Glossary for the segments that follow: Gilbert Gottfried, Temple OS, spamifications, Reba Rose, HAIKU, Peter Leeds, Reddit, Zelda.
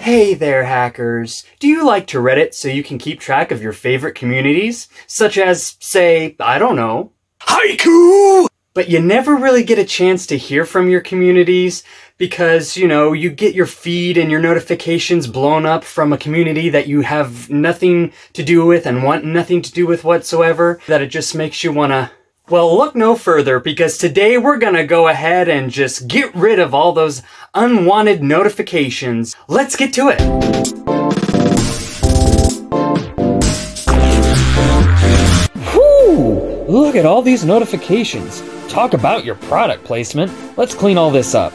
Hey there, hackers! Do you like to Reddit so you can keep track of your favorite communities? Such as, say, I don't know, HAIKU! But you never really get a chance to hear from your communities because, you know, you get your feed and your notifications blown up from a community that you have nothing to do with and want nothing to do with whatsoever, that it just makes you wanna... Well, look no further, because today we're gonna go ahead and just get rid of all those unwanted notifications. Let's get to it! Whoo! Look at all these notifications. Talk about your product placement. Let's clean all this up.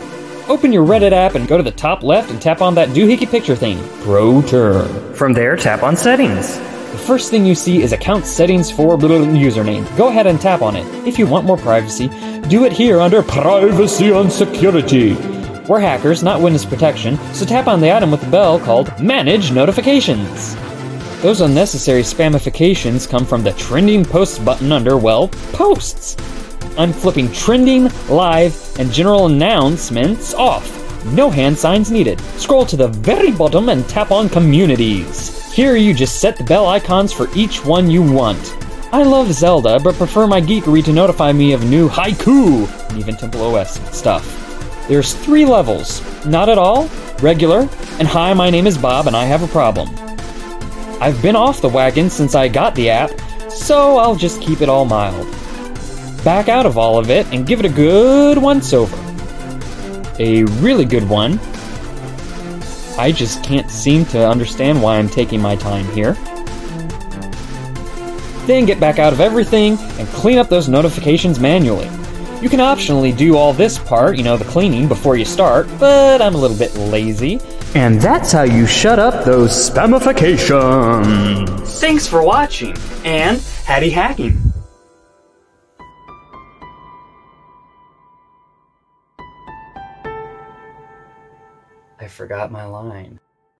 Open your Reddit app and go to the top left and tap on that doohickey picture thing, Pro Term. From there, tap on Settings. The first thing you see is account settings for username. Go ahead and tap on it. If you want more privacy, do it here under Privacy and Security. We're hackers, not witness protection, so tap on the item with the bell called Manage Notifications. Those unnecessary spamifications come from the Trending Posts button under, well, Posts. I'm flipping Trending, Live, and General Announcements off. No hand signs needed. Scroll to the very bottom and tap on Communities. Here you just set the bell icons for each one you want. I love Zelda, but prefer my geekery to notify me of new HAIKU and even Temple OS stuff. There's 3 levels, Not at all, Regular, and Hi, my name is Bob and I have a problem. I've been off the wagon since I got the app, so I'll just keep it all mild. Back out of all of it and give it a good once-over. A really good one. I just can't seem to understand why I'm taking my time here. Then get back out of everything and clean up those notifications manually. You can optionally do all this part, you know, the cleaning, before you start, but I'm a little bit lazy. And that's how you shut up those spamifications. Thanks for watching, and happy hacking. I forgot my line.